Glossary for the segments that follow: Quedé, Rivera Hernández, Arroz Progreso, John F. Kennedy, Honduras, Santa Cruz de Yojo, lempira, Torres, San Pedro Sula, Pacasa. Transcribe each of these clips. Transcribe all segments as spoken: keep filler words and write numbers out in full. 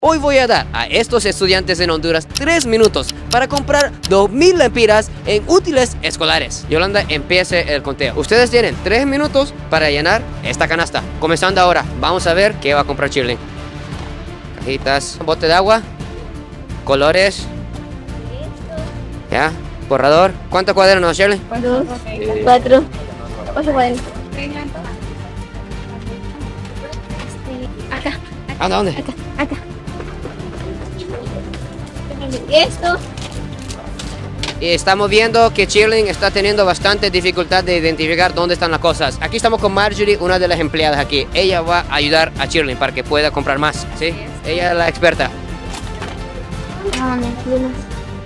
Hoy voy a dar a estos estudiantes en Honduras tres minutos para comprar dos mil lempiras en útiles escolares. Yolanda, empiece el conteo. Ustedes tienen tres minutos para llenar esta canasta. Comenzando ahora, vamos a ver qué va a comprar Shirley. Cajitas, bote de agua, colores, ya, borrador. ¿Cuántos cuadernos, Shirley? Dos, cuatro, ocho cuadernos. Acá. ¿A dónde? Acá, acá. Esto. Y estamos viendo que Shirley está teniendo bastante dificultad de identificar dónde están las cosas. Aquí estamos con Marjorie, una de las empleadas aquí. Ella va a ayudar a Shirley para que pueda comprar más, ¿sí? Ella es la experta.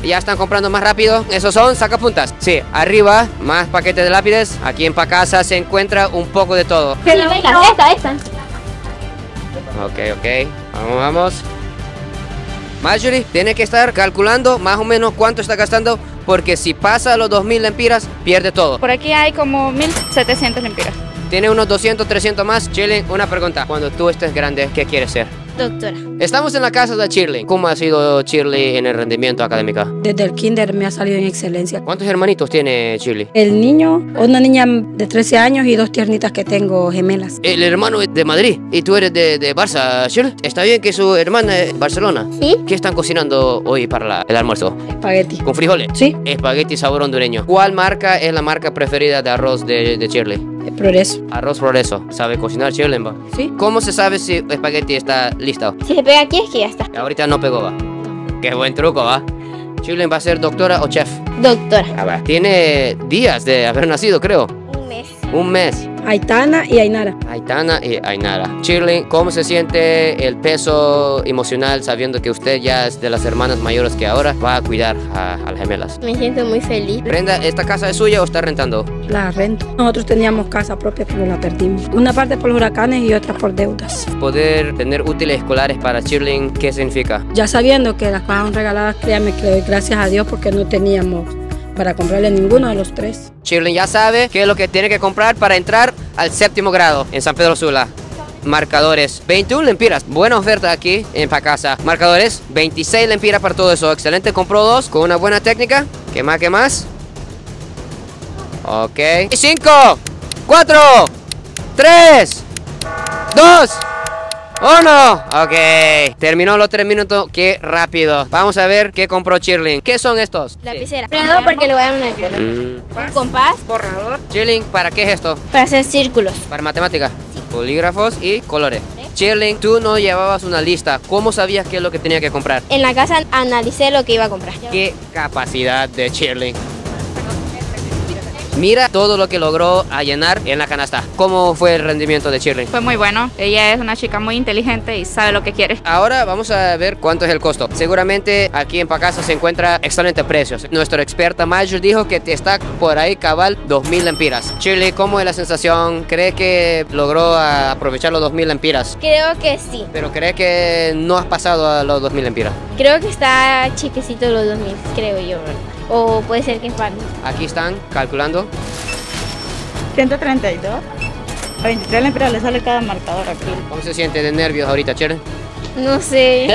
Ya están comprando más rápido. Esos son sacapuntas. Sí, arriba más paquetes de lápices. Aquí en Pacasa se encuentra un poco de todo. Sí, venga, esta, esta. Ok, ok. Vamos, vamos. Marjorie tiene que estar calculando más o menos cuánto está gastando, porque si pasa los dos mil lempiras, pierde todo. Por aquí hay como mil setecientas lempiras. Tiene unos doscientos, trescientos más. Shirley, una pregunta. Cuando tú estés grande, ¿qué quieres ser? Doctora. Estamos en la casa de Shirley. ¿Cómo ha sido Shirley en el rendimiento académico? Desde el kinder me ha salido en excelencia. ¿Cuántos hermanitos tiene Shirley? El niño, una niña de trece años y dos tiernitas que tengo gemelas. El hermano es de Madrid y tú eres de, de Barça, Shirley. ¿Está bien que su hermana es de Barcelona? Sí. ¿Qué están cocinando hoy para la, el almuerzo? Espagueti. ¿Con frijoles? Sí. Espagueti sabor hondureño. ¿Cuál marca es la marca preferida de arroz de, de Shirley? El Progreso. Arroz Progreso. ¿Sabe cocinar Shirley? Sí. ¿Cómo se sabe si el espagueti está listo? Si se pega aquí es que ya está. Ahorita no pegó, va. Qué buen truco, va. ¿Shirley va a ser doctora o chef? Doctora. A ver, tiene días de haber nacido, creo. Un mes. Un mes. Aitana y Ainara. Aitana y Ainara. Shirley, ¿cómo se siente el peso emocional sabiendo que usted ya es de las hermanas mayores que ahora va a cuidar a, a las gemelas? Me siento muy feliz. Brenda, ¿esta casa es suya o está rentando? La rento. Nosotros teníamos casa propia pero la perdimos. Una parte por huracanes y otra por deudas. Poder tener útiles escolares para Shirley, ¿qué significa? Ya sabiendo que las cosas son regaladas, créame que le doy gracias a Dios porque no teníamos para comprarle ninguno de los tres. Shirley ya sabe qué es lo que tiene que comprar para entrar al séptimo grado en San Pedro Sula. Marcadores, veintiuna lempiras. Buena oferta aquí en Pacasa. Marcadores, veintiséis lempiras para todo eso. Excelente, compró dos con una buena técnica. ¿Qué más, qué más? Ok. cinco, cuatro, tres, dos, uno. Ok. Terminó los tres minutos. Qué rápido. Vamos a ver qué compró Shirley. ¿Qué son estos? Lapicera. Borrador, porque le voy a dar una viola. Mm. Un compás. Borrador. Shirley, ¿para qué es esto? Para hacer círculos. Para matemáticas. Sí. Polígrafos y colores. Shirley, tú no llevabas una lista. ¿Cómo sabías qué es lo que tenía que comprar? En la casa analicé lo que iba a comprar. Qué capacidad de Shirley. Mira todo lo que logró a llenar en la canasta. ¿Cómo fue el rendimiento de Shirley? Fue muy bueno. Ella es una chica muy inteligente y sabe lo que quiere. Ahora vamos a ver cuánto es el costo. Seguramente aquí en Pacasa se encuentra excelentes precios. Nuestra experta Major dijo que está por ahí cabal dos mil lempiras. Shirley, ¿cómo es la sensación? ¿Cree que logró aprovechar los dos mil lempiras? Creo que sí. ¿Pero cree que no has pasado a los dos mil lempiras? Creo que está chiquecito los dos mil, creo yo. O puede ser que falten. Aquí están calculando. ciento treinta y dos. A veintitrés lempiras le sale cada marcador aquí. ¿Cómo se siente de nervios ahorita, Shirley? No sé.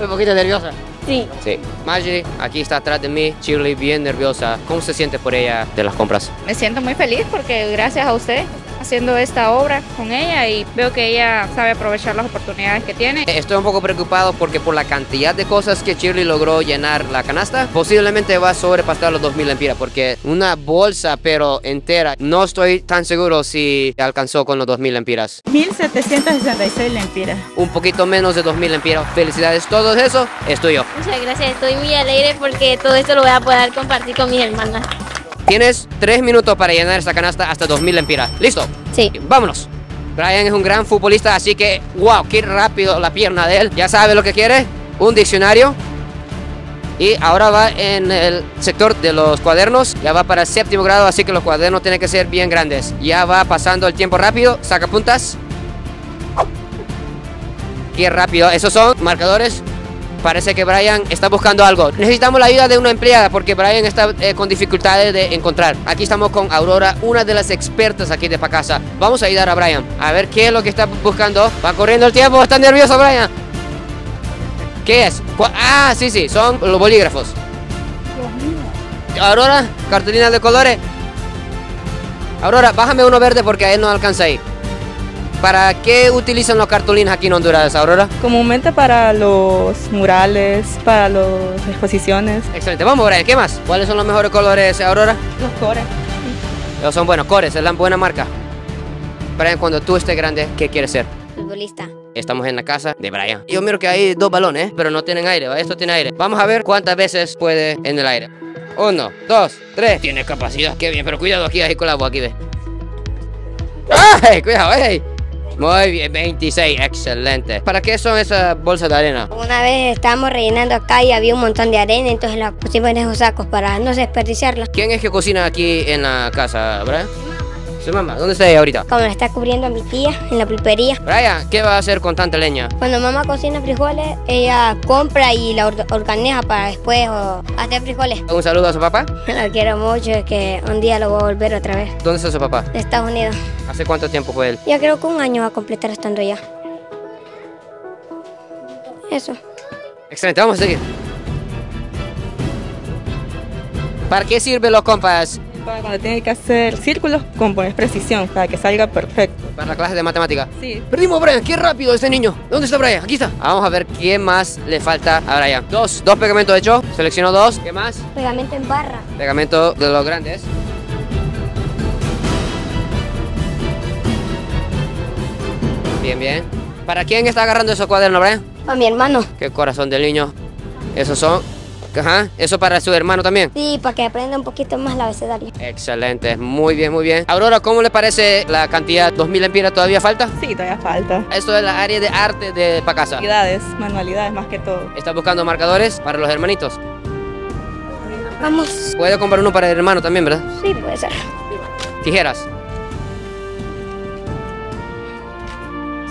¿Un poquito nerviosa? Sí. Sí. Maggie, aquí está atrás de mí, Shirley, bien nerviosa. ¿Cómo se siente por ella de las compras? Me siento muy feliz porque gracias a usted haciendo esta obra con ella y veo que ella sabe aprovechar las oportunidades que tiene. Estoy un poco preocupado porque por la cantidad de cosas que Shirley logró llenar la canasta, posiblemente va a sobrepasar los dos mil lempiras porque una bolsa pero entera, no estoy tan seguro si alcanzó con los dos mil lempiras. mil setecientas sesenta y seis lempiras. Un poquito menos de dos mil lempiras. Felicidades, todo eso es tuyo. Muchas gracias, estoy muy alegre porque todo esto lo voy a poder compartir con mis hermanas. Tienes tres minutos para llenar esta canasta hasta dos mil lempiras. ¿Listo? Sí. Vámonos. Brian es un gran futbolista, así que, wow, qué rápido la pierna de él. Ya sabe lo que quiere, un diccionario. Y ahora va en el sector de los cuadernos. Ya va para el séptimo grado, así que los cuadernos tienen que ser bien grandes. Ya va pasando el tiempo rápido. Saca puntas. Qué rápido. Esos son marcadores. Parece que Brian está buscando algo. Necesitamos la ayuda de una empleada porque Brian está eh, con dificultades de encontrar. Aquí estamos con Aurora, una de las expertas aquí de Pacasa. Vamos a ayudar a Brian a ver qué es lo que está buscando. Va corriendo el tiempo, está nervioso Brian. ¿Qué es? Ah, sí, sí, son los bolígrafos. Aurora, cartulina de colores. Aurora, bájame uno verde porque a él no alcanza ahí. ¿Para qué utilizan los cartulinas aquí en Honduras, Aurora? Comúnmente para los murales, para las exposiciones. Excelente, vamos, Brian, ¿qué más? ¿Cuáles son los mejores colores, Aurora? Los cores. Ellos son buenos, cores, es la buena marca. Brian, cuando tú estés grande, ¿qué quieres ser? Futbolista. Estamos en la casa de Brian. Yo miro que hay dos balones, pero no tienen aire, esto tiene aire. Vamos a ver cuántas veces puede en el aire. Uno, dos, tres. Tiene capacidad, qué bien, pero cuidado aquí, ahí con la agua, aquí ve. ¡Ay, cuidado, ey! Muy bien, veintiséis, excelente. ¿Para qué son esas bolsas de arena? Una vez estábamos rellenando acá y había un montón de arena, entonces la pusimos en esos sacos para no desperdiciarla. ¿Quién es que cocina aquí en la casa, Brian? Su mamá, ¿dónde está ella ahorita? Como la está cubriendo a mi tía, en la pulpería. Brian, ¿qué va a hacer con tanta leña? Cuando mamá cocina frijoles, ella compra y la or organiza para después o hacer frijoles. ¿Un saludo a su papá? Lo quiero mucho, es que un día lo voy a volver otra vez. ¿Dónde está su papá? De Estados Unidos. ¿Hace cuánto tiempo fue él? Ya creo que un año va a completar estando allá. Eso. Excelente, vamos a seguir. ¿Para qué sirven los compás? Cuando tiene que hacer círculos con poner precisión para que salga perfecto. Para la clase de matemática. Sí. Perdimos a Brian, qué rápido este niño. ¿Dónde está Brian? Aquí está. Vamos a ver qué más le falta a Brian. Dos, dos pegamentos hechos. Selecciono dos. ¿Qué más? Pegamento en barra. Pegamento de los grandes. Bien, bien. ¿Para quién está agarrando esos cuadernos, Brian? Para mi hermano. Qué corazón del niño. Esos son... Ajá, ¿eso para su hermano también? Sí, para que aprenda un poquito más la abecedario. Excelente, muy bien, muy bien. Aurora, ¿cómo le parece la cantidad? ¿dos mil empiras todavía falta? Sí, todavía falta. Esto es la área de arte de Pacasa. Manualidades, manualidades más que todo. ¿Estás buscando marcadores para los hermanitos? Vamos. ¿Puedo comprar uno para el hermano también, verdad? Sí, puede ser. Tijeras.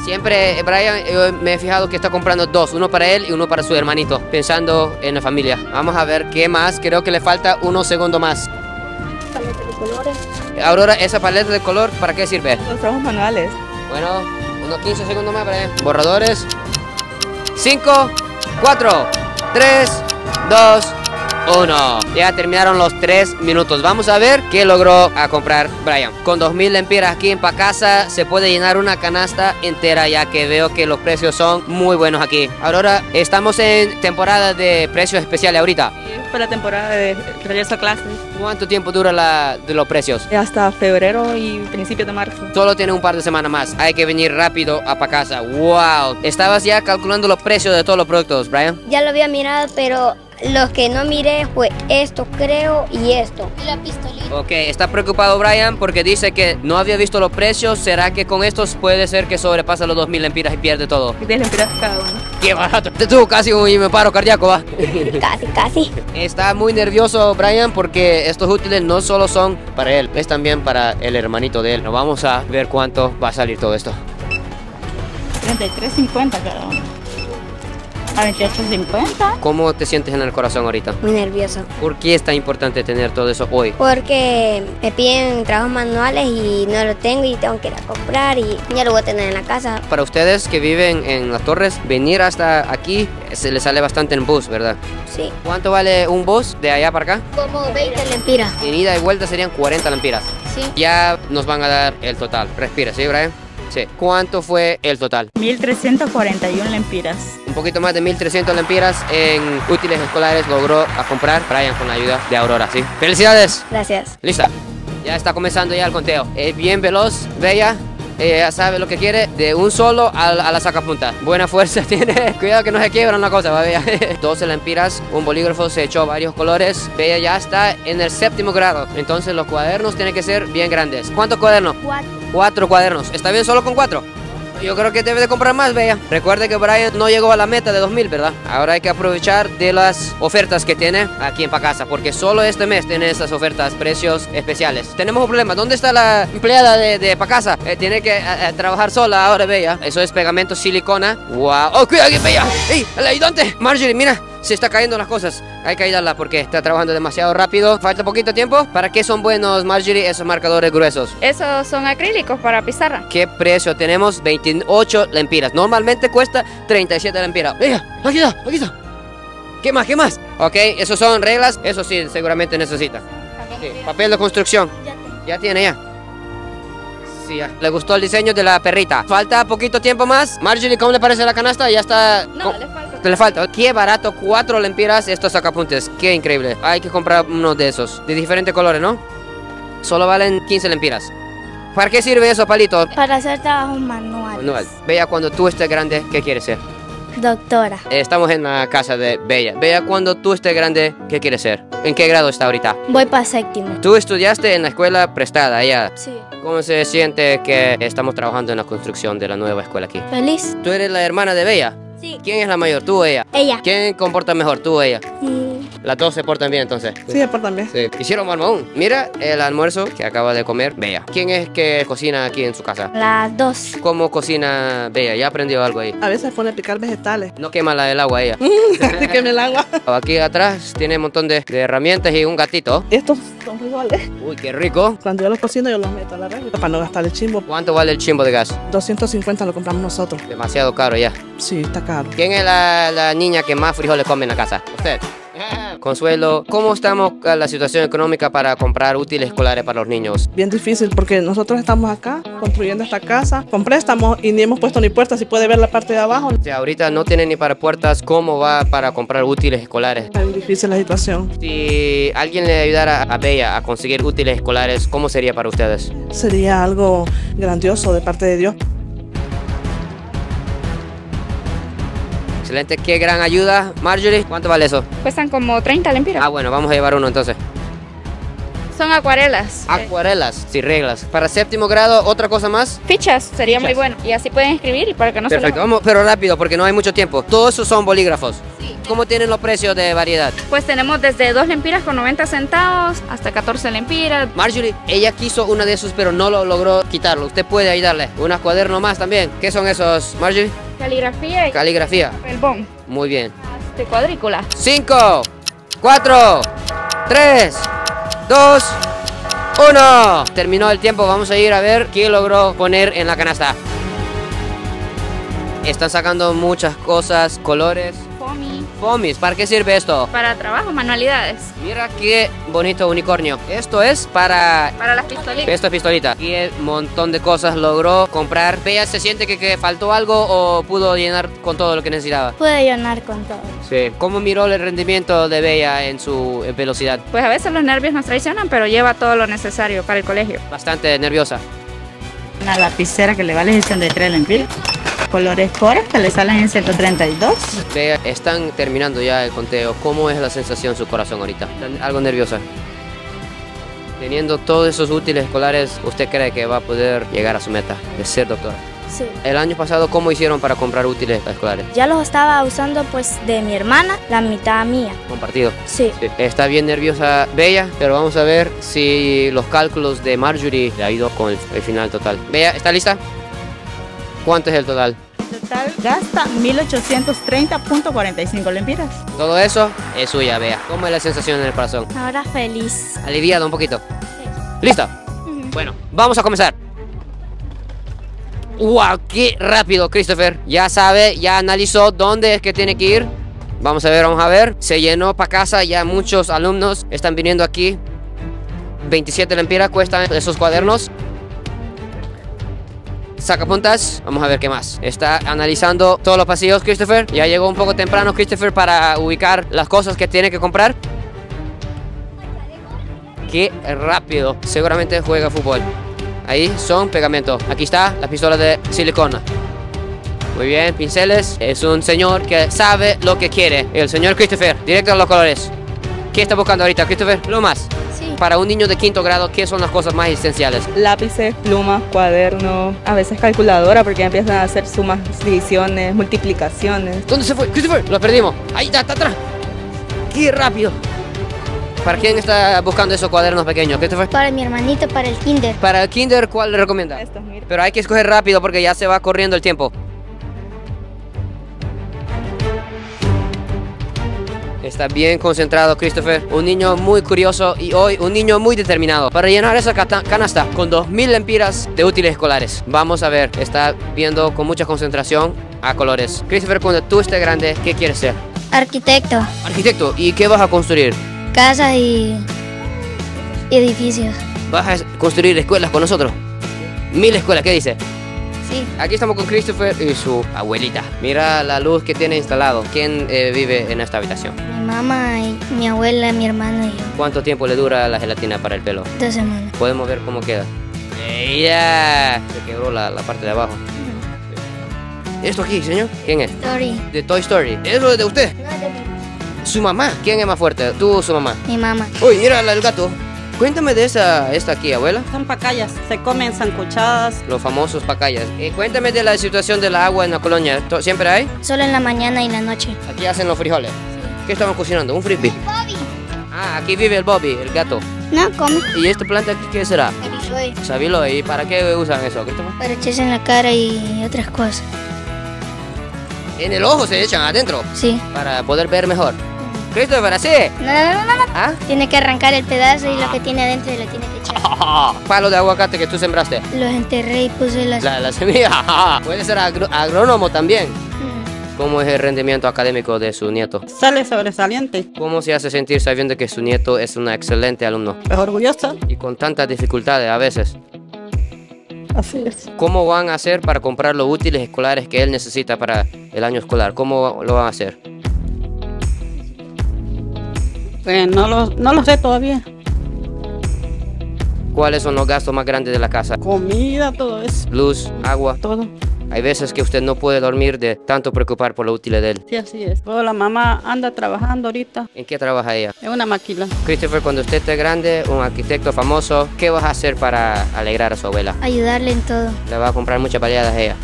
Siempre, Brian, yo me he fijado que está comprando dos, uno para él y uno para su hermanito, pensando en la familia. Vamos a ver qué más, creo que le falta unos segundos más. Paleta de colores. Aurora, ¿esa paleta de color para qué sirve? Los trabajos manuales. Bueno, unos quince segundos más, Brian. Borradores. cinco, cuatro, tres, dos, uno. Ya terminaron los tres minutos. Vamos a ver qué logró a comprar Brian. Con dos mil lempiras aquí en Pacasa se puede llenar una canasta entera, ya que veo que los precios son muy buenos aquí. Aurora, estamos en temporada de precios especiales ahorita. Sí, es para la temporada de regreso a clases. ¿Cuánto tiempo dura la, de los precios? Hasta febrero y principio de marzo. Solo tiene un par de semanas más. Hay que venir rápido a Pacasa. ¡Wow! ¿Estabas ya calculando los precios de todos los productos, Brian? Ya lo había mirado, pero... los que no miré fue esto, creo, y esto. La pistolita. Ok, está preocupado Brian porque dice que no había visto los precios. ¿Será que con estos puede ser que sobrepasa los dos mil lempiras y pierde todo? diez lempiras cada uno. ¡Qué barato! Te tuvo casi un paro cardíaco, ¿va? Casi, casi. Está muy nervioso Brian porque estos útiles no solo son para él, es también para el hermanito de él. Nos vamos a ver cuánto va a salir todo esto. treinta y tres cincuenta cada uno. A veintiocho cincuenta. ¿Cómo te sientes en el corazón ahorita? Muy nervioso. ¿Por qué es tan importante tener todo eso hoy? Porque me piden trabajos manuales y no lo tengo y tengo que ir a comprar y ya lo voy a tener en la casa. Para ustedes que viven en las Torres, venir hasta aquí se les sale bastante en bus, ¿verdad? Sí. ¿Cuánto vale un bus de allá para acá? Como veinte lempiras. En ida y vuelta serían cuarenta lempiras. Sí. Ya nos van a dar el total. Respira, ¿sí, Brian? Sí. ¿Cuánto fue el total? mil trescientas cuarenta y una lempiras. Un poquito más de mil trescientas lempiras en útiles escolares logró a comprar Brian con la ayuda de Aurora, ¿sí? ¡Felicidades! Gracias. Lista. Ya está comenzando ya el conteo. Es bien veloz, bella, ella sabe lo que quiere, de un solo a la, a la sacapunta. Buena fuerza tiene, cuidado que no se quiebra una cosa, va, bella. doce lempiras, un bolígrafo se echó varios colores. Bella ya está en el séptimo grado, entonces los cuadernos tienen que ser bien grandes. ¿Cuántos cuadernos? Cuatro. Cuatro cuadernos. ¿Está bien solo con cuatro? Yo creo que debe de comprar más, Bella. Recuerde que Brian no llegó a la meta de dos mil, ¿verdad? Ahora hay que aprovechar de las ofertas que tiene aquí en Pacasa, porque solo este mes tiene estas ofertas, precios especiales. Tenemos un problema. ¿Dónde está la empleada de, de Pacasa? Eh, tiene que a, a trabajar sola ahora, Bella. Eso es pegamento silicona. ¡Wow! ¡Oh, cuidado, Bella! ¡Ey! ¿Dónde? Marjorie, mira. se está cayendo las cosas. Hay que ayudarla porque está trabajando demasiado rápido. Falta poquito tiempo. ¿Para qué son buenos, Marjorie, esos marcadores gruesos? Esos son acrílicos para pizarra. ¿Qué precio tenemos? veintiocho lempiras. Normalmente cuesta treinta y siete lempiras. Mira, aquí está, aquí está. ¿Qué más, qué más? Ok, esos son reglas. Eso sí, seguramente necesita. Sí, papel de construcción. Ya tiene, ya. Sí, ya. Le gustó el diseño de la perrita. Falta poquito tiempo más. Marjorie, ¿cómo le parece la canasta? Ya está... No, le falta. Le falta. Qué barato, cuatro lempiras estos sacapuntes. Qué increíble. Hay que comprar uno de esos. De diferentes colores, ¿no? Solo valen quince lempiras. ¿Para qué sirve eso, palito? Para hacer trabajos manuales. Manual. Bella, cuando tú estés grande, ¿qué quieres ser? Doctora. Estamos en la casa de Bella. Bella, cuando tú estés grande, ¿qué quieres ser? ¿En qué grado está ahorita? Voy para séptimo. ¿Tú estudiaste en la escuela prestada allá? Sí. ¿Cómo se siente que estamos trabajando en la construcción de la nueva escuela aquí? Feliz. ¿Tú eres la hermana de Bella? Sí. ¿Quién es la mayor, tú o ella? Ella. ¿Quién comporta mejor, tú o ella? Mm. ¿Las dos se portan bien entonces? Sí, se portan bien. Sí. Hicieron marmón. Mira el almuerzo que acaba de comer Bella. ¿Quién es que cocina aquí en su casa? Las dos. ¿Cómo cocina Bella? ¿Ya aprendió algo ahí? A veces pone a picar vegetales. No quema la del agua ella. Sí, quema el agua. Aquí atrás tiene un montón de, de herramientas y un gatito. Estos son frijoles. Uy, qué rico. Cuando yo los cocino yo los meto a la red para no gastar el chimbo. ¿Cuánto vale el chimbo de gas? doscientos cincuenta lo compramos nosotros. Demasiado caro ya. Sí, está caro. ¿Quién es la, la niña que más frijoles come en la casa? Usted. Consuelo, ¿cómo estamos con la situación económica para comprar útiles escolares para los niños? Bien difícil porque nosotros estamos acá construyendo esta casa con préstamos y ni hemos puesto ni puertas, si puede ver la parte de abajo. O sea, ahorita no tienen ni para puertas, ¿cómo va para comprar útiles escolares? Está bien difícil la situación. Si alguien le ayudara a Bella a conseguir útiles escolares, ¿cómo sería para ustedes? Sería algo grandioso de parte de Dios. Excelente, qué gran ayuda. Marjorie, ¿cuánto vale eso? Cuestan como treinta lempiras. Ah, bueno, vamos a llevar uno entonces. Son acuarelas. Acuarelas, sí, reglas. Para séptimo grado, ¿otra cosa más? Fichas, sería Fichas. muy bueno. Y así pueden escribir y para que no se... Perfecto, vamos, pero rápido porque no hay mucho tiempo. Todos esos son bolígrafos. Sí. ¿Cómo tienen los precios de variedad? Pues tenemos desde dos lempiras con noventa centavos hasta catorce lempiras. Marjorie, ella quiso una de esos pero no lo logró quitarlo. Usted puede ayudarle. Unos cuadernos más también. ¿Qué son esos, Marjorie? Caligrafía y... Caligrafía. El bon. Muy bien. Este cuadrícula. Cinco, cuatro, tres... Dos, uno. Terminó el tiempo, vamos a ir a ver quién logró poner en la canasta. Están sacando muchas cosas, colores. Fomis. Fomis, ¿para qué sirve esto? Para trabajo, manualidades. Mira qué bonito unicornio. Esto es para... Para las pistolitas. Estas pistolitas. Y un montón de cosas logró comprar. Bella, ¿se siente que, que faltó algo o pudo llenar con todo lo que necesitaba? Pude llenar con todo. Sí. ¿Cómo miró el rendimiento de Bella en su en velocidad? Pues a veces los nervios nos traicionan, pero lleva todo lo necesario para el colegio. Bastante nerviosa. Una lapicera que le vale sesenta y tres lempiras. Colores Torres que le salen en ciento treinta y dos. Bella, están terminando ya el conteo. ¿Cómo es la sensación en su corazón ahorita? ¿Algo nerviosa? Teniendo todos esos útiles escolares, ¿usted cree que va a poder llegar a su meta de ser doctora? Sí. El año pasado, ¿cómo hicieron para comprar útiles escolares? Ya los estaba usando pues de mi hermana, la mitad mía. ¿Compartido? Sí. Sí. Está bien nerviosa Bella, pero vamos a ver si los cálculos de Marjorie le ha ido con el, el final total. Bella, ¿está lista? ¿Cuánto es el total? El total gasta mil ochocientos treinta punto cuarenta y cinco lempiras. Todo eso es suya, Bea. ¿Cómo es la sensación en el corazón? Ahora feliz. Aliviado un poquito. Sí. ¿Lista? Uh-huh. Bueno, vamos a comenzar. ¡Wow! ¡Qué rápido, Christopher! Ya sabe, ya analizó dónde es que tiene que ir. Vamos a ver, vamos a ver. Se llenó Pacasa, ya muchos alumnos están viniendo aquí. veintisiete lempiras cuestan esos cuadernos. Sacapuntas, vamos a ver qué más. Está analizando todos los pasillos, Christopher. Ya llegó un poco temprano, Christopher, para ubicar las cosas que tiene que comprar. Qué rápido. Seguramente juega fútbol. Ahí son pegamentos. Aquí está la pistola de silicona. Muy bien, pinceles. Es un señor que sabe lo que quiere. El señor Christopher, directo a los colores. ¿Qué está buscando ahorita, Christopher? Plumas. Sí. Para un niño de quinto grado, ¿qué son las cosas más esenciales? Lápices, plumas, cuadernos, a veces calculadora porque empiezan a hacer sumas, divisiones, multiplicaciones. ¿Dónde se fue, Christopher? Lo perdimos. Ahí está, está atrás. ¡Qué rápido! ¿Para quién está buscando esos cuadernos pequeños, Christopher? Para mi hermanito, para el kinder. Para el kinder, ¿cuál le recomienda? Estos, mira. Pero hay que escoger rápido porque ya se va corriendo el tiempo. Está bien concentrado, Christopher. Un niño muy curioso y hoy un niño muy determinado para llenar esa canasta con dos mil lempiras de útiles escolares. Vamos a ver, está viendo con mucha concentración a colores. Christopher, cuando tú estés grande, ¿qué quieres ser? Arquitecto. Arquitecto, ¿y qué vas a construir? Casas y edificios. ¿Vas a construir escuelas con nosotros? Mil escuelas, ¿qué dice? Sí. Aquí estamos con Christopher y su abuelita. Mira la luz que tiene instalado. ¿Quién eh, vive en esta habitación? Mi mamá, y mi abuela, mi hermano y yo. ¿Cuánto tiempo le dura la gelatina para el pelo? Dos semanas. Podemos ver cómo queda. ¡Ella! Se quebró la, la parte de abajo. Uh-huh. ¿Esto aquí, señor? ¿Quién es? Story. De Toy Story. ¿Eso es de usted? No, de mí. ¿Su mamá? ¿Quién es más fuerte? ¿Tú o su mamá? Mi mamá. Uy, mira el gato. Cuéntame de esa, esta aquí, abuela. Son pacayas, se comen sancochadas. Los famosos pacayas. Eh, cuéntame de la situación del agua en la colonia. ¿Siempre hay? Solo en la mañana y la noche. Aquí hacen los frijoles. Sí. ¿Qué estaban cocinando? ¿Un frisbee? El Bobby. Ah, aquí vive el Bobby, el gato. No, come. ¿Y esta planta aquí qué será? Sabiloe. Sabiloe. ¿Y para qué usan eso? Para echarse en la cara y otras cosas. ¿En el ojo se echan adentro? Sí. Para poder ver mejor. Christopher, ¿así? No, no, no, no. ¿Ah? Tiene que arrancar el pedazo y ah. lo que tiene adentro lo tiene que echar. Palo de aguacate que tú sembraste. Los enterré y puse las... La, la semilla. Puede ser agr agrónomo también. Mm. ¿Cómo es el rendimiento académico de su nieto? Sale sobresaliente. ¿Cómo se hace sentir sabiendo que su nieto es un excelente alumno? Es orgulloso. Y con tantas dificultades a veces. Así es. ¿Cómo van a hacer para comprar los útiles escolares que él necesita para el año escolar? ¿Cómo lo van a hacer? Eh, no, lo, no lo sé todavía. ¿Cuáles son los gastos más grandes de la casa? Comida, todo eso. Luz, agua. Todo. Hay veces que usted no puede dormir de tanto preocupar por lo útil de él. Sí, así es. Pero la mamá anda trabajando ahorita. ¿En qué trabaja ella? En una maquila. Christopher, cuando usted esté grande, un arquitecto famoso, ¿qué vas a hacer para alegrar a su abuela? Ayudarle en todo. Le va a comprar muchas variadas a ella.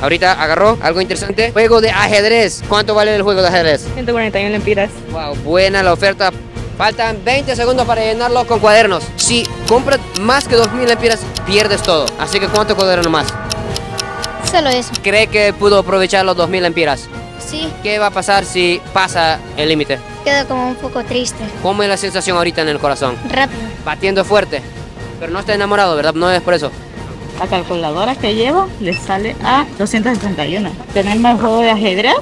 Ahorita agarró algo interesante. Juego de ajedrez. ¿Cuánto vale el juego de ajedrez? ciento cuarenta y una lempiras. Wow, buena la oferta. Faltan veinte segundos para llenarlo con cuadernos. Si compras más que dos mil lempiras, pierdes todo. Así que ¿cuánto cuadernos más? Solo eso. ¿Cree que pudo aprovechar los dos mil lempiras? Sí. ¿Qué va a pasar si pasa el límite? Quedo como un poco triste. ¿Cómo es la sensación ahorita en el corazón? Rápido. Batiendo fuerte. Pero no está enamorado, ¿verdad? No es por eso. La calculadora que llevo le sale a doscientos setenta y uno. Tenemos el juego de ajedrez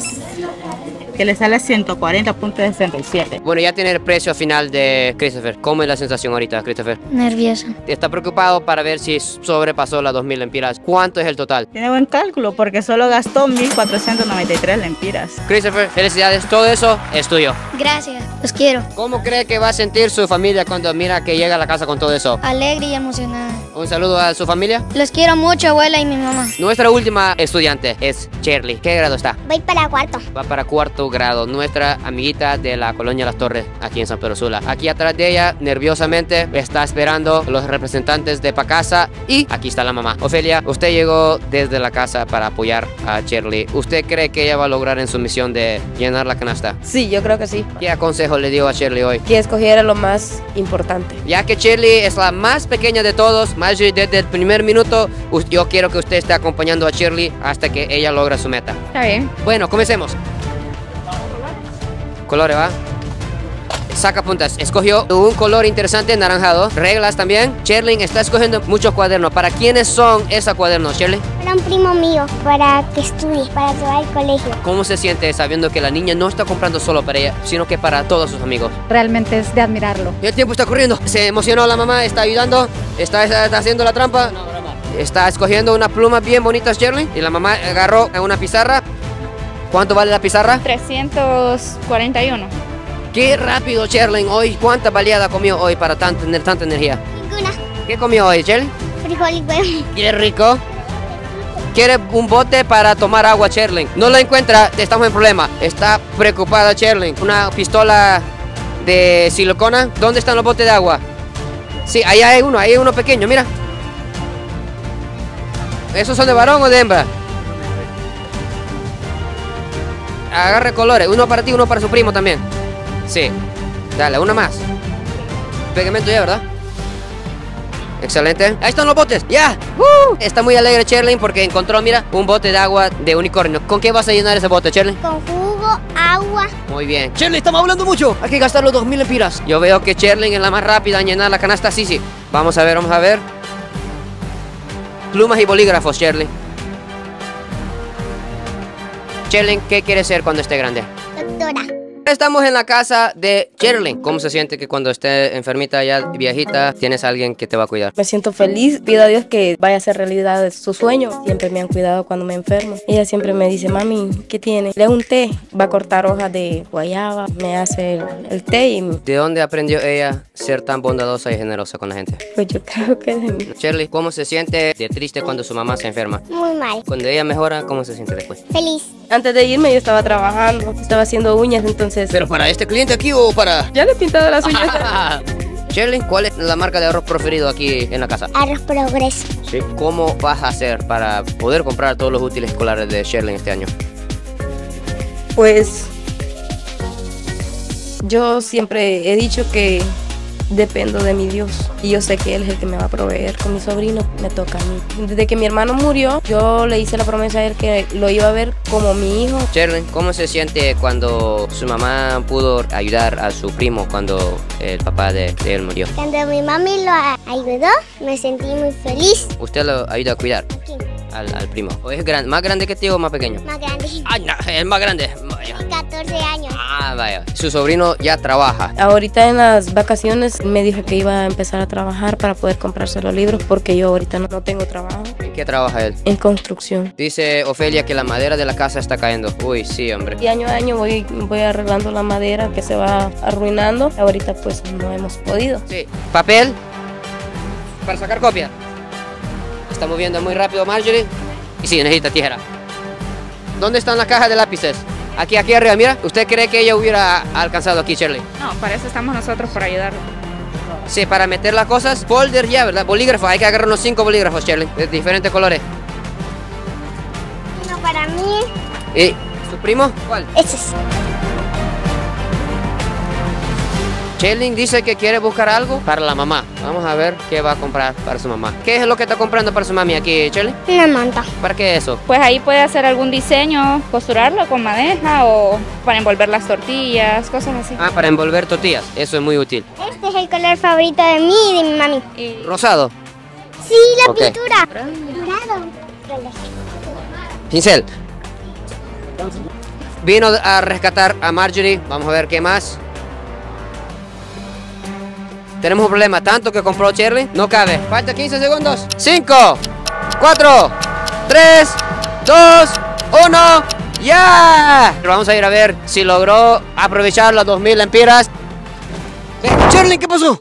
que le sale a ciento cuarenta punto sesenta y siete. Bueno, ya tiene el precio final de Christopher. ¿Cómo es la sensación ahorita, Christopher? Nerviosa. Está preocupado para ver si sobrepasó las dos mil lempiras. ¿Cuánto es el total? Tiene buen cálculo porque solo gastó mil cuatrocientas noventa y tres lempiras. Christopher, felicidades. Todo eso es tuyo. Gracias. Los quiero. ¿Cómo cree que va a sentir su familia cuando mira que llega a la casa con todo eso? Alegre y emocionada. Un saludo a su familia. Los quiero mucho, abuela y mi mamá. Nuestra última estudiante es Shirley. ¿Qué grado está? Voy para cuarto. Va para cuarto grado, nuestra amiguita de la colonia Las Torres, aquí en San Pedro Sula. Aquí atrás de ella, nerviosamente, está esperando los representantes de Pacasa y aquí está la mamá. Ofelia, usted llegó desde la casa para apoyar a Shirley. ¿Usted cree que ella va a lograr en su misión de llenar la canasta? Sí, yo creo que sí. ¿Qué aconsejo le dio a Shirley hoy? Que escogiera lo más importante. Ya que Shirley es la más pequeña de todos, Maggie, desde el primer minuto, yo quiero que usted esté acompañando a Shirley hasta que ella logra su meta. Está bien. Bueno, comencemos. Colores, ¿va? Saca puntas. Escogió un color interesante, naranjado. Reglas también. Shirley está escogiendo muchos cuadernos. ¿Para quiénes son esos cuadernos, Shirley? Para un primo mío, para que estudie, para que vaya al colegio. ¿Cómo se siente sabiendo que la niña no está comprando solo para ella, sino que para todos sus amigos? Realmente es de admirarlo. El tiempo está corriendo. Se emocionó la mamá, está ayudando, está, está, está haciendo la trampa. No, broma. Está escogiendo una pluma bien bonita, Shirley. Y la mamá agarró una pizarra. ¿Cuánto vale la pizarra? trescientos cuarenta y uno. ¡Qué rápido, Shirley! Hoy, ¿cuánta baleada comió hoy para tan, tener tanta energía? Ninguna. ¿Qué comió hoy, Shirley? Frijol y huevo. ¡Qué rico! Quiere un bote para tomar agua, Shirley. No lo encuentra, estamos en problema. Está preocupada, Shirley. Una pistola de silicona. ¿Dónde están los botes de agua? Sí, ahí hay uno, ahí hay uno pequeño, mira. ¿Esos son de varón o de hembra? Agarre colores, uno para ti, uno para su primo también. Sí, dale, uno más. Pegamento ya, ¿verdad? Excelente. Ahí están los botes, ya. ¡Uh! Está muy alegre Shirley porque encontró, mira, un bote de agua de unicornio. ¿Con qué vas a llenar ese bote, Shirley? Con jugo tengo agua. Muy bien. Sherlyn, estamos hablando mucho. Hay que gastar los dos mil empiras. Yo veo que Sherlyn es la más rápida en llenar la canasta. Sí, sí. Vamos a ver, vamos a ver. Plumas y bolígrafos, Sherlyn. Sherlyn, ¿qué quieres ser cuando esté grande? Doctora. Estamos en la casa de Sherlyn. ¿Cómo se siente que cuando esté enfermita, ya viejita, tienes a alguien que te va a cuidar? Me siento feliz. Pido a Dios que vaya a hacer realidad su sueño. Siempre me han cuidado cuando me enfermo. Ella siempre me dice, mami, ¿qué tiene? Le un té. Va a cortar hojas de guayaba. Me hace el, el té y... ¿De dónde aprendió ella ser tan bondadosa y generosa con la gente? Pues yo creo que de mí. Sherlyn, ¿cómo se siente de triste cuando su mamá se enferma? Muy mal. Cuando ella mejora, ¿cómo se siente después? Feliz. Antes de irme yo estaba trabajando. Estaba haciendo uñas, entonces... ¿Pero para este cliente aquí o para...? Ya le he pintado las uñas. Sherlyn, ¿cuál es la marca de arroz preferido aquí en la casa? Arroz Progreso. Sí. ¿Cómo vas a hacer para poder comprar todos los útiles escolares de Sherlyn este año? Pues... yo siempre he dicho que dependo de mi Dios. Y yo sé que Él es el que me va a proveer. Con mi sobrino me toca a mí. Desde que mi hermano murió, yo le hice la promesa a él que lo iba a ver como mi hijo. Sherlyn, ¿cómo se siente cuando su mamá pudo ayudar a su primo cuando el papá de, de él murió? Cuando mi mami lo ayudó, me sentí muy feliz. ¿Usted lo ayuda a cuidar? ¿A quién? Al, al primo. ¿O es gran, más grande que ti o más pequeño? Más grande. Ay, no, es más grande. Vaya. catorce años. Ah, vaya. Su sobrino ya trabaja. Ahorita en las vacaciones me dijo que iba a empezar a trabajar para poder comprarse los libros porque yo ahorita no, no tengo trabajo. ¿En qué trabaja él? En construcción. Dice Ofelia que la madera de la casa está cayendo. Uy, sí, hombre. Y año a año voy, voy arreglando la madera que se va arruinando. Ahorita pues no hemos podido. Sí. Papel para sacar copia. Está moviendo muy rápido Marjorie. Y sí, necesita tijera. ¿Dónde están las cajas de lápices? Aquí, aquí arriba, mira. ¿Usted cree que ella hubiera alcanzado aquí, Sherlyn? No, para eso estamos nosotros, para ayudarla. Sí, para meter las cosas. Folder ya, ¿verdad? Bolígrafos, hay que agarrar unos cinco bolígrafos, Sherlyn, de diferentes colores. Uno para mí. ¿Y su primo? ¿Cuál? Ese es. Sherlyn dice que quiere buscar algo para la mamá. Vamos a ver qué va a comprar para su mamá. ¿Qué es lo que está comprando para su mami aquí, Sherlyn? Una manta. ¿Para qué es eso? Pues ahí puede hacer algún diseño, costurarlo con madeja o para envolver las tortillas, cosas así. Ah, para envolver tortillas. Eso es muy útil. Este es el color favorito de mí y de mi mami. ¿Y... ¿rosado? Sí, la okay. pintura. Dorado. Pincel. Vino a rescatar a Marjorie. Vamos a ver qué más. Tenemos un problema, tanto que compró Sherlyn, no cabe. Falta quince segundos. cinco, cuatro, tres, dos, uno, ¡ya! Vamos a ir a ver si logró aprovechar las dos mil lempiras. Sherlyn, ¿qué pasó?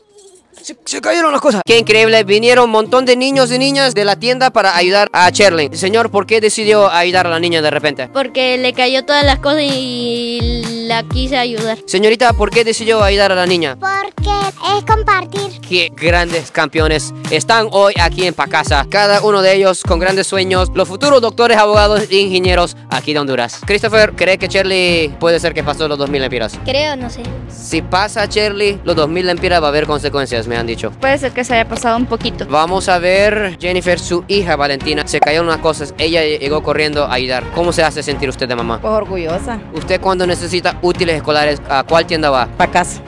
Se, se cayeron las cosas. Qué increíble, vinieron un montón de niños y niñas de la tienda para ayudar a Sherlyn. Señor, ¿por qué decidió ayudar a la niña de repente? Porque le cayó todas las cosas y... la quise ayudar. Señorita, ¿por qué decidió ayudar a la niña? Porque es compartir. Qué grandes campeones están hoy aquí en Pacasa. Cada uno de ellos con grandes sueños. Los futuros doctores, abogados e ingenieros aquí de Honduras. Christopher, ¿cree que Sherlyn puede ser que pasó los dos mil lempiras? Creo, no sé. Si pasa Sherlyn, los dos mil lempiras va a haber consecuencias, me han dicho. Puede ser que se haya pasado un poquito. Vamos a ver, Jennifer, su hija Valentina. Se cayeron unas cosas, ella llegó corriendo a ayudar. ¿Cómo se hace sentir usted de mamá? Pues orgullosa. ¿Usted cuando necesita útiles escolares, ¿a cuál tienda va? Pacasa.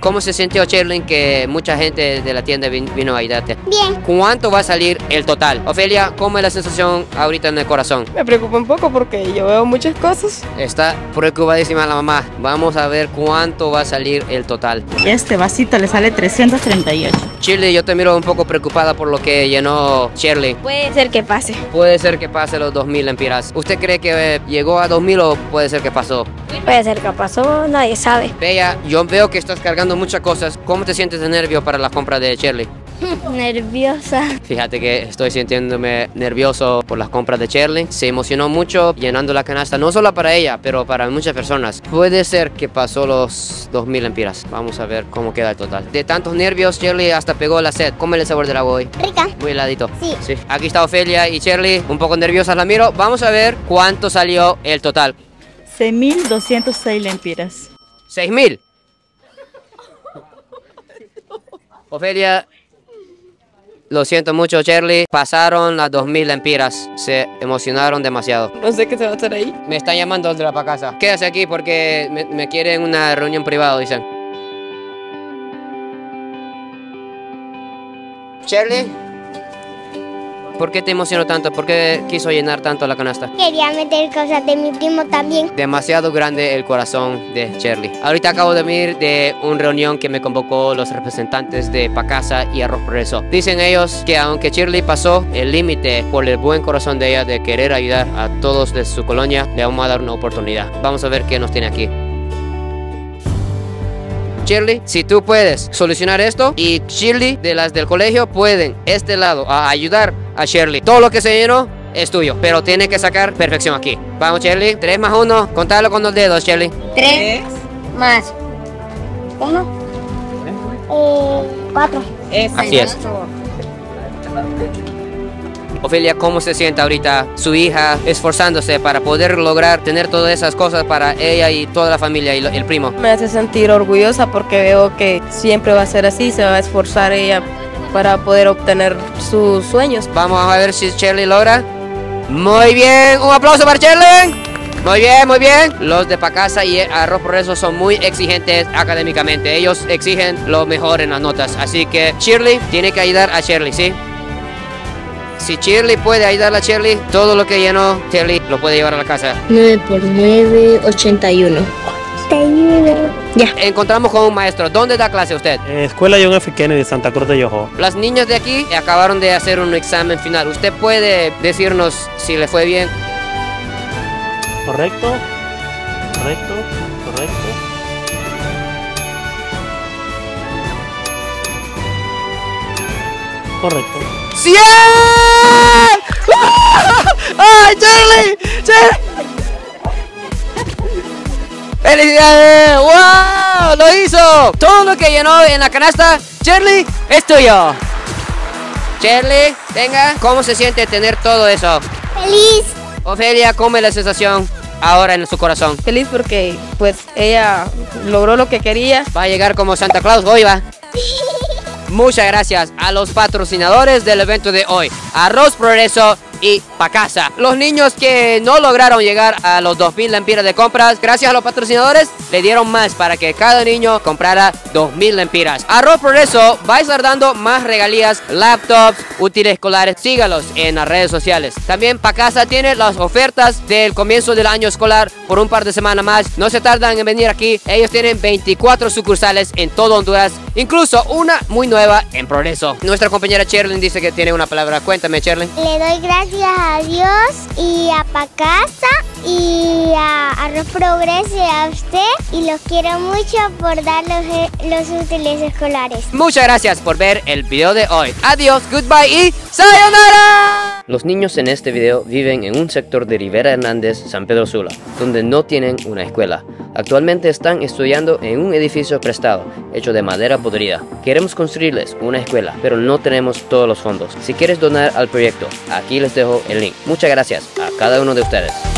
¿Cómo se sintió Sherlyn que mucha gente de la tienda vino a ayudarte? Bien. ¿Cuánto va a salir el total? Ofelia, ¿cómo es la sensación ahorita en el corazón? Me preocupa un poco porque yo veo muchas cosas. Está preocupadísima la mamá. Vamos a ver cuánto va a salir el total. Este vasito le sale trescientos treinta y ocho. Shirley, yo te miro un poco preocupada por lo que llenó Sherlyn. Puede ser que pase. Puede ser que pase los dos mil lempiras. ¿Usted cree que eh, llegó a dos mil o puede ser que pasó? Puede ser que pasó, nadie sabe. Bella, yo veo que estás cargando muchas cosas. ¿Cómo te sientes de nervio para la compra de Sherlyn? Nerviosa. Fíjate que estoy sintiéndome nervioso por las compras de Sherlyn. Se emocionó mucho llenando la canasta, no solo para ella, pero para muchas personas. Puede ser que pasó los dos mil lempiras. Vamos a ver cómo queda el total. De tantos nervios, Sherlyn hasta pegó la sed. ¿Cómo es el sabor del agua hoy? Rica. Muy heladito. Sí. Sí. Aquí está Ofelia y Sherlyn, un poco nerviosas la miro. Vamos a ver cuánto salió el total. seis mil doscientos seis lempiras. ¿seis mil? Ofelia, Lo siento mucho, Shirley. Pasaron las dos mil lempiras. Se emocionaron demasiado. No sé qué se va a hacer ahí. Me están llamando desde la Pacasa. Quédese aquí porque me, me quieren una reunión privada, dicen. Shirley, ¿por qué te emocionó tanto? ¿Por qué quiso llenar tanto la canasta? Quería meter cosas de mi primo también. Demasiado grande el corazón de Shirley. Ahorita acabo de venir de una reunión que me convocó los representantes de Pacasa y Arroz Progreso. Dicen ellos que aunque Shirley pasó el límite por el buen corazón de ella de querer ayudar a todos de su colonia, le vamos a dar una oportunidad. Vamos a ver qué nos tiene aquí. Shirley, si tú puedes solucionar esto y Shirley de las del colegio pueden este lado a ayudar a Shirley. Todo lo que se llenó es tuyo, pero tiene que sacar perfección aquí. Vamos Shirley, tres más uno, contalo con los dedos Shirley. tres más uno, cuatro. Así es. Ofelia, ¿cómo se siente ahorita su hija esforzándose para poder lograr tener todas esas cosas para ella y toda la familia y el primo? Me hace sentir orgullosa porque veo que siempre va a ser así, se va a esforzar ella para poder obtener sus sueños. Vamos a ver si Shirley logra. Muy bien, un aplauso para Shirley. Muy bien, muy bien. Los de Pacasa y Arroz Progreso son muy exigentes académicamente. Ellos exigen lo mejor en las notas. Así que Shirley tiene que ayudar a Shirley, ¿sí? Si Shirley puede ayudar a Shirley, todo lo que llenó Shirley lo puede llevar a la casa. nueve por nueve, ochenta y uno. Ya. Encontramos con un maestro. ¿Dónde da clase usted? Eh, escuela John F. Kennedy, Santa Cruz de Yojo. Las niñas de aquí acabaron de hacer un examen final. ¿Usted puede decirnos si le fue bien? Correcto, correcto, correcto. Correcto. ¡Cien! ¡Ay, Shirley! ¡Shirley! ¡Felicidades! ¡Wow! ¡Lo hizo! Todo lo que llenó en la canasta, Shirley, es tuyo. Shirley, venga, ¿cómo se siente tener todo eso? ¡Feliz! Ofelia, ¿cómo es la sensación ahora en su corazón? Feliz porque, pues, ella logró lo que quería. Va a llegar como Santa Claus, hoy va. Muchas gracias a los patrocinadores del evento de hoy, Arroz Progreso y Pacasa. Los niños que no lograron llegar a los dos mil lempiras de compras, gracias a los patrocinadores, le dieron más para que cada niño comprara dos mil lempiras. Arroz Progreso va a estar dando más regalías, laptops, útiles escolares. Sígalos en las redes sociales. También Pacasa tiene las ofertas del comienzo del año escolar por un par de semanas más. No se tardan en venir aquí. Ellos tienen veinticuatro sucursales en todo Honduras, incluso una muy nueva en Progreso. Nuestra compañera Shirley dice que tiene una palabra. Cuéntame, Shirley. Le doy gracias a Dios y a Pacasa y a Arroz Progreso y a usted, y los quiero mucho por dar los, los útiles escolares. Muchas gracias por ver el video de hoy. Adiós, goodbye y sayonara. Los niños en este video viven en un sector de Rivera Hernández, San Pedro Sula, donde no tienen una escuela. Actualmente están estudiando en un edificio prestado, hecho de madera podrida. Queremos construirles una escuela, pero no tenemos todos los fondos. Si quieres donar al proyecto, aquí les dejo el link. Muchas gracias a cada uno de ustedes.